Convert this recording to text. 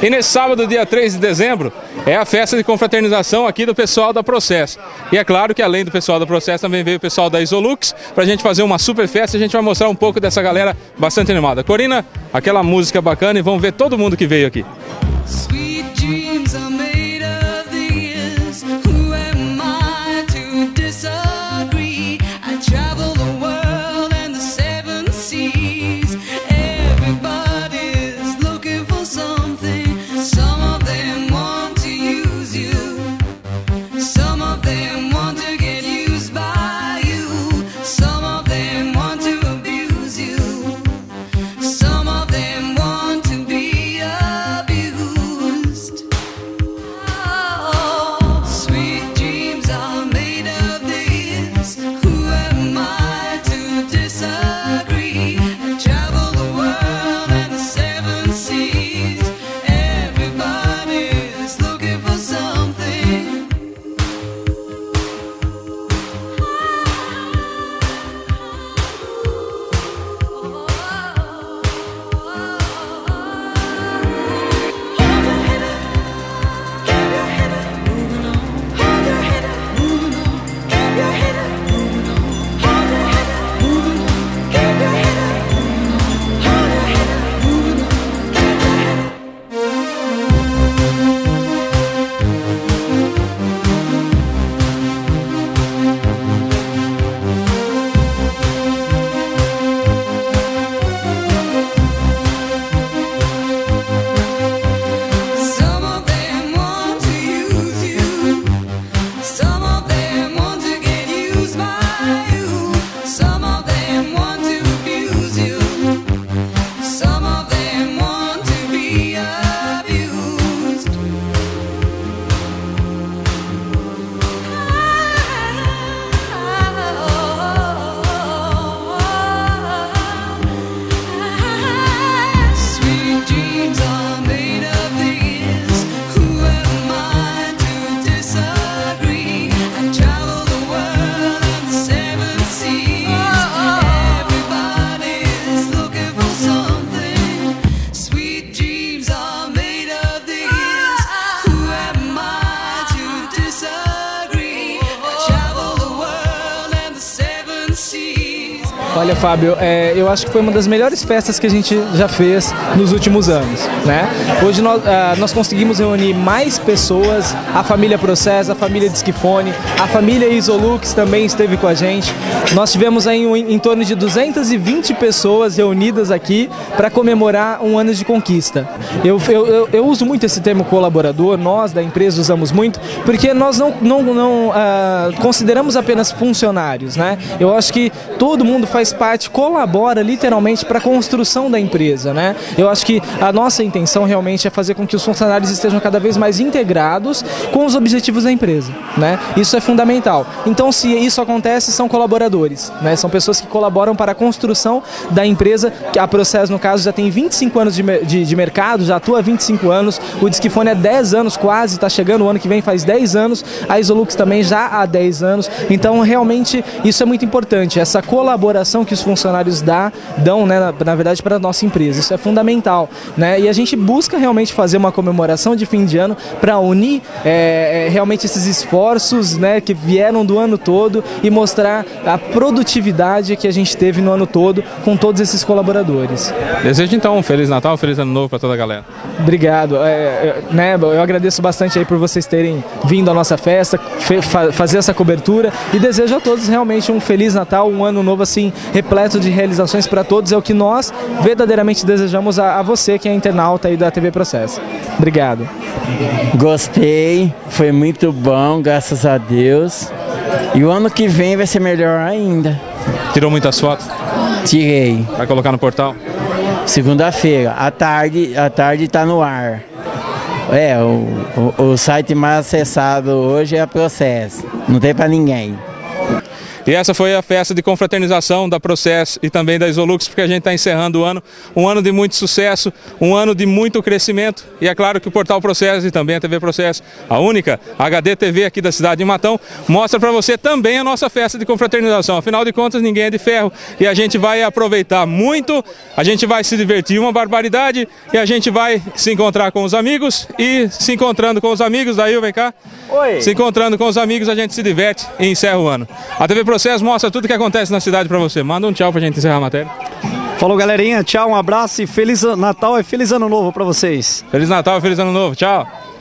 E nesse sábado, dia 3 de dezembro, é a festa de confraternização aqui do pessoal da Process. E é claro que além do pessoal da Process, também veio o pessoal da Isolux, pra gente fazer uma super festa. A gente vai mostrar um pouco dessa galera bastante animada. Corina, aquela música bacana, e vamos ver todo mundo que veio aqui. Olha, Fábio, eu acho que foi uma das melhores festas que a gente já fez nos últimos anos, né? Hoje nós conseguimos reunir mais pessoas, a família Process, a família DiskFone, a família Isolux também esteve com a gente. Nós tivemos aí em torno de 220 pessoas reunidas aqui para comemorar um ano de conquista. Eu uso muito esse termo colaborador, nós da empresa usamos muito, porque nós não consideramos apenas funcionários, né? Eu acho que todo mundo faz parte, colabora literalmente para a construção da empresa, né? Eu acho que a nossa intenção realmente é fazer com que os funcionários estejam cada vez mais integrados com os objetivos da empresa, né? Isso é fundamental. Então, se isso acontece, são colaboradores, né? São pessoas que colaboram para a construção da empresa. A Process, no caso, já tem 25 anos de mercado, já atua há 25 anos, o DiskFone é 10 anos quase, está chegando, o ano que vem faz 10 anos, a Isolux também já há 10 anos, então realmente isso é muito importante, essa colaboração que os funcionários dão, né, na verdade, para a nossa empresa. Isso é fundamental, né? E a gente busca realmente fazer uma comemoração de fim de ano para unir realmente esses esforços, né, que vieram do ano todo e mostrar a produtividade que a gente teve no ano todo com todos esses colaboradores. Desejo então um Feliz Natal, um Feliz Ano Novo para toda a galera. Obrigado. Eu agradeço bastante aí por vocês terem vindo à nossa festa, fazer essa cobertura, e desejo a todos realmente um Feliz Natal, um Ano Novo assim repleto de realizações para todos. É o que nós verdadeiramente desejamos a você que é internauta aí da TV Process. Obrigado. Gostei, foi muito bom, graças a Deus. E o ano que vem vai ser melhor ainda. Tirou muitas fotos? Tirei. Vai colocar no portal? Segunda-feira, à tarde está no ar. O site mais acessado hoje é a Process. Não tem para ninguém. E essa foi a festa de confraternização da Process e também da Isolux, porque a gente está encerrando o ano, um ano de muito sucesso, um ano de muito crescimento. E é claro que o Portal Process e também a TV Process, a única HD TV aqui da cidade de Matão, mostra para você também a nossa festa de confraternização. Afinal de contas, ninguém é de ferro e a gente vai aproveitar muito, a gente vai se divertir uma barbaridade e a gente vai se encontrar com os amigos e se encontrando com os amigos, daí vem cá. Oi. Se encontrando com os amigos, a gente se diverte e encerra o ano. A TV Process mostra tudo o que acontece na cidade para você. Manda um tchau pra gente encerrar a matéria. Falou, galerinha, tchau, um abraço e Feliz Natal e Feliz Ano Novo pra vocês. Feliz Natal e Feliz Ano Novo, tchau.